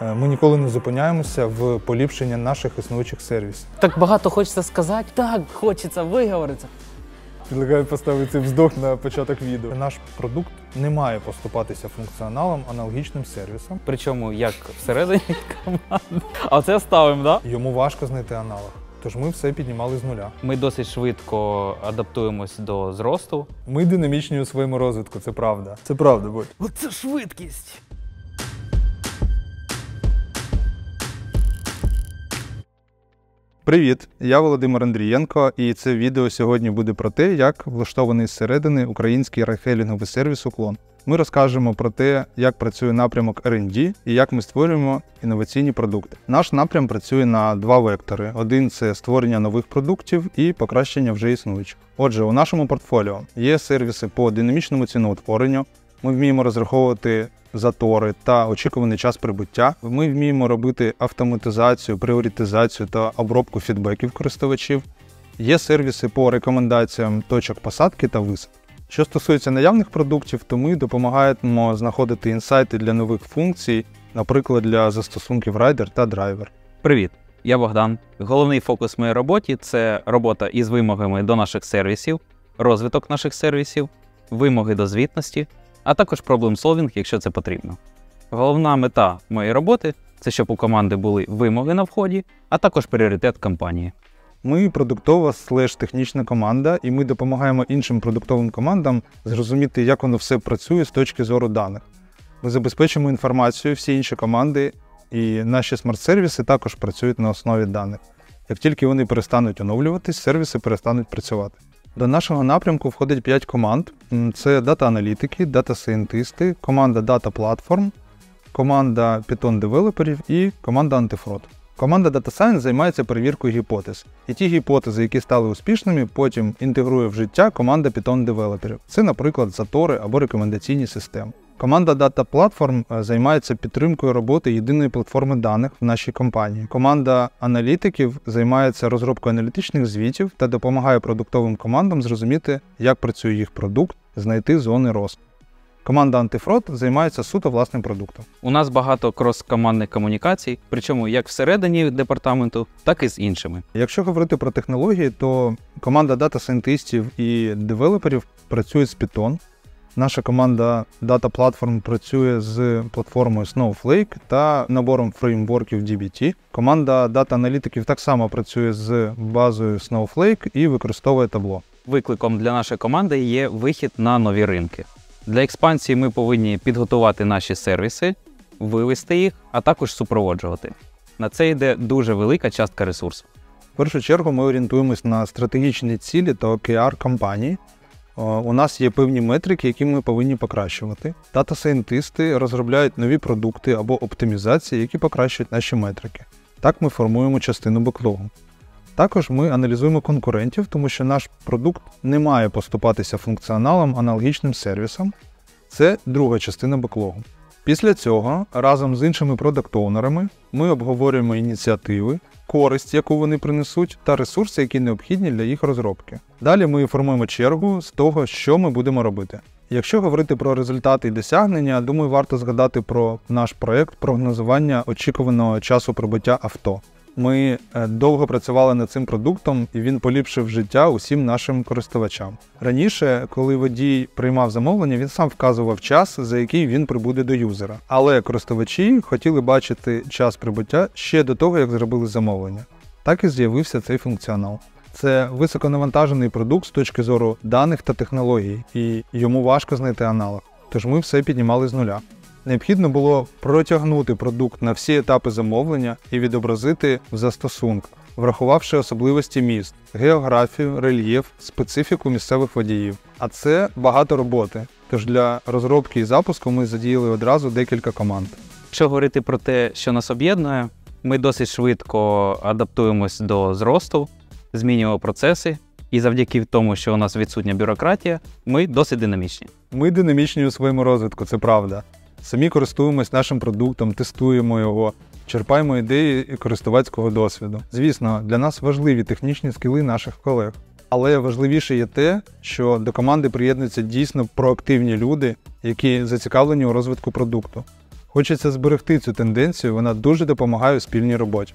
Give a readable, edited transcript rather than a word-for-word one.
Ми ніколи не зупиняємося в поліпшенні наших існуючих сервісів. Так багато хочеться сказати, так хочеться виговоритися. Предлагаю поставити цей вздох на початок відео. Наш продукт не має поступатися функціоналом, аналогічним сервісам. Причому як всередині команди. А це ставимо, так? Да? Йому важко знайти аналог. Тож ми все піднімали з нуля. Ми досить швидко адаптуємось до зросту. Ми динамічні у своєму розвитку, це правда. Це правда, будь. Оце швидкість! Привіт, я Володимир Андрієнко, і це відео сьогодні буде про те, як влаштований зсередини український реферінговий сервіс «Уклон». Ми розкажемо про те, як працює напрямок R&D і як ми створюємо інноваційні продукти. Наш напрям працює на два вектори. Один – це створення нових продуктів і покращення вже існуючих. Отже, у нашому портфоліо є сервіси по динамічному ціноутворенню. Ми вміємо розраховувати затори та очікуваний час прибуття. Ми вміємо робити автоматизацію, пріоритизацію та обробку фідбеків користувачів. Є сервіси по рекомендаціям точок посадки та висадки. Що стосується наявних продуктів, то ми допомагаємо знаходити інсайти для нових функцій, наприклад, для застосунків райдер та драйвер. Привіт, я Богдан. Головний фокус моєї роботи – це робота із вимогами до наших сервісів, розвиток наших сервісів, вимоги до звітності, а також проблем-солвінг, якщо це потрібно. Головна мета моєї роботи – це щоб у команди були вимоги на вході, а також пріоритет компанії. Ми продуктова /технічна команда, і ми допомагаємо іншим продуктовим командам зрозуміти, як воно все працює з точки зору даних. Ми забезпечимо інформацію, всі інші команди і наші смарт-сервіси також працюють на основі даних. Як тільки вони перестануть оновлюватись, сервіси перестануть працювати. До нашого напрямку входить 5 команд. Це дата-аналітики, дата-сайентисти, команда Data Platform, команда Python-девелоперів і команда AntiFraud. Команда Data Science займається перевіркою гіпотез. І ті гіпотези, які стали успішними, потім інтегрує в життя команда Python-девелоперів. Це, наприклад, затори або рекомендаційні системи. Команда Data Platform займається підтримкою роботи єдиної платформи даних в нашій компанії. Команда аналітиків займається розробкою аналітичних звітів та допомагає продуктовим командам зрозуміти, як працює їх продукт, знайти зони росту. Команда «Антифрод» займається суто власним продуктом. У нас багато крос-командних комунікацій, причому як всередині департаменту, так і з іншими. Якщо говорити про технології, то команда дата-сайентистів і девелоперів працює з Python. Наша команда Data Platform працює з платформою Snowflake та набором фреймворків DBT. Команда дата-аналітиків так само працює з базою Snowflake і використовує Tableau. Викликом для нашої команди є вихід на нові ринки. Для експансії ми повинні підготувати наші сервіси, вивести їх, а також супроводжувати. На це йде дуже велика частка ресурсів. В першу чергу ми орієнтуємось на стратегічні цілі та OKR компанії. У нас є певні метрики, які ми повинні покращувати. Дата-сайентисти розробляють нові продукти або оптимізації, які покращують наші метрики. Так ми формуємо частину беклогу. Також ми аналізуємо конкурентів, тому що наш продукт не має поступатися функціоналом, аналогічним сервісам. Це друга частина беклогу. Після цього разом з іншими продакт-оунерами ми обговорюємо ініціативи, користь, яку вони принесуть, та ресурси, які необхідні для їх розробки. Далі ми формуємо чергу з того, що ми будемо робити. Якщо говорити про результати і досягнення, думаю, варто згадати про наш проєкт прогнозування очікуваного часу прибуття авто. Ми довго працювали над цим продуктом, і він поліпшив життя усім нашим користувачам. Раніше, коли водій приймав замовлення, він сам вказував час, за який він прибуде до юзера. Але користувачі хотіли бачити час прибуття ще до того, як зробили замовлення. Так і з'явився цей функціонал. Це високонавантажений продукт з точки зору даних та технологій, і йому важко знайти аналог. Тож ми все піднімали з нуля. Необхідно було протягнути продукт на всі етапи замовлення і відобразити в застосунках, врахувавши особливості міст, географію, рельєф, специфіку місцевих водіїв. А це багато роботи, тож для розробки і запуску ми задіяли одразу декілька команд. Якщо говорити про те, що нас об'єднує, ми досить швидко адаптуємось до зросту, змінюємо процеси, і завдяки тому, що у нас відсутня бюрократія, ми досить динамічні. Ми динамічні у своєму розвитку, це правда. Самі користуємось нашим продуктом, тестуємо його, черпаємо ідеї користувацького досвіду. Звісно, для нас важливі технічні скіли наших колег. Але важливіше є те, що до команди приєднуються дійсно проактивні люди, які зацікавлені у розвитку продукту. Хочеться зберегти цю тенденцію, вона дуже допомагає у спільній роботі.